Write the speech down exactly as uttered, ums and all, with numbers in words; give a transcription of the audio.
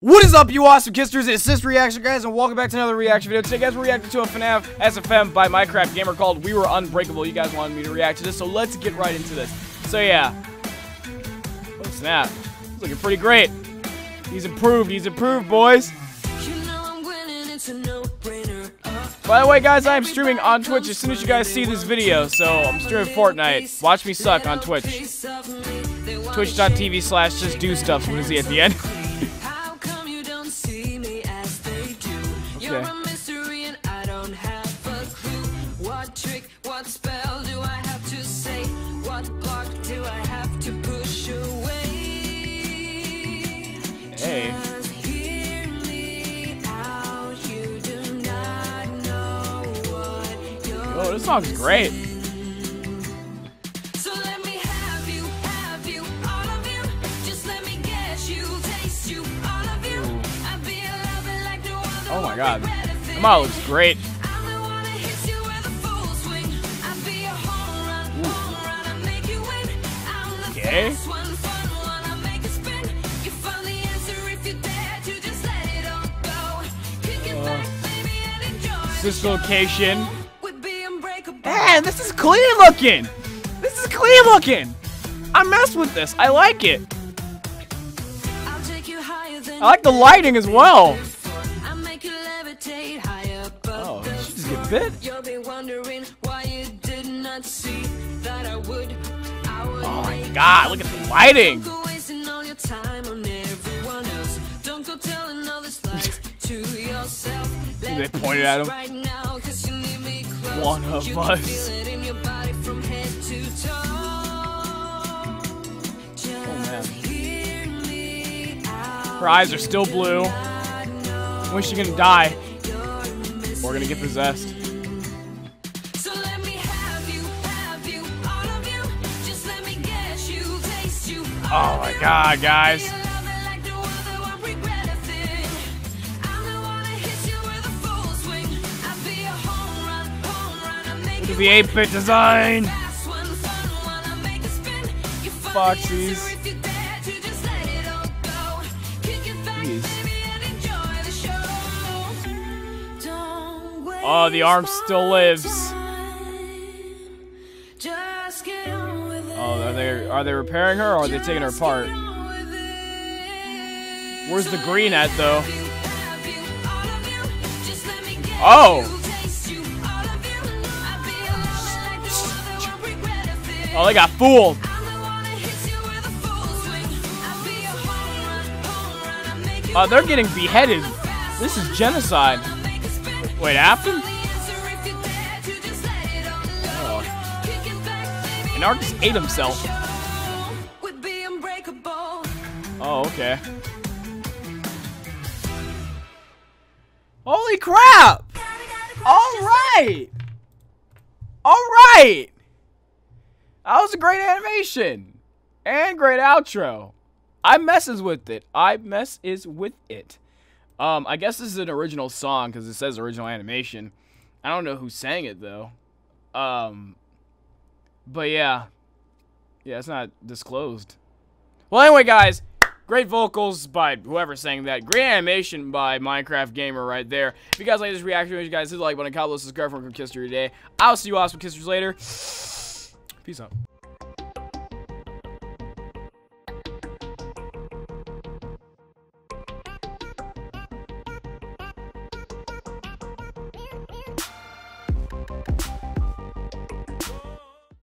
What is up, you awesome Cisterz? It's this reaction, guys, and welcome back to another reaction video. Today, guys, we're reacting to a F NAF S F M by Minecraft Gamer called We Were Unbreakable. You guys wanted me to react to this, so let's get right into this. So, yeah. Oh, snap. He's looking pretty great. He's improved. He's improved, boys. By the way, guys, I am streaming on Twitch as soon as you guys see this video, so I'm streaming Fortnite. Watch me suck on Twitch. Twitch.tv slash just do stuff with a Z at the end. Hey. Oh, this song's great. So let me have you, have you, all of you. Just let me get you, taste you, all of you. I be loving like no other. Oh my god. That model looks great. Okay. This location. Man, this is clean looking. This is clean looking. I messed with this. I like it. I like the lighting as well. Oh, she just get bit. Oh my god, look at the lighting. They pointed at him. One of us. Oh, her eyes are still blue. When is she gonna die? We're gonna get possessed. Oh my god, guys. The eight bit design. Foxies. Jeez. Oh, the arm still lives. Oh, are they are they repairing her or are they taking her apart? Where's the green at though? Oh. Oh, they got fooled. Oh, they're getting beheaded. This is genocide. Wait, Afton? Oh. And Ark just ate himself. Oh, okay. Holy crap! Alright! Alright! That was a great animation and great outro. I messes with it. I mess is with it. Um, I guess this is an original song because it says original animation. I don't know who sang it though. Um, but yeah, yeah, it's not disclosed. Well, anyway, guys, great vocals by whoever sang that. Great animation by Minecraft Gamer right there. If you guys like this reaction, you guys hit the like button, comment, subscribe for more Cisterz today. I'll see you awesome Cisterz later. Peace out.